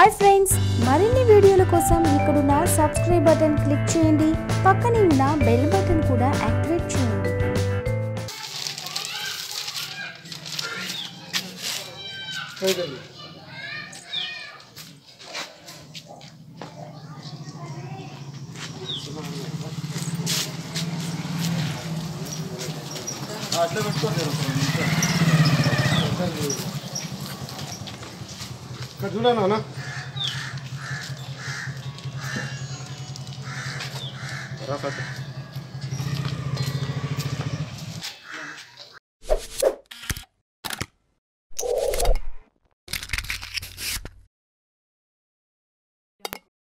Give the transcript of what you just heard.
Hi friends, మరిన్ని వీడియోల కోసం ఇక్కడున్న సబ్స్క్రైబ్ బటన్ క్లిక్ చేయండి. పక్కనే ఉన్న బెల్ బటన్ కూడా యాక్టివేట్ చేయండి. ఖర్జులనా Rafa.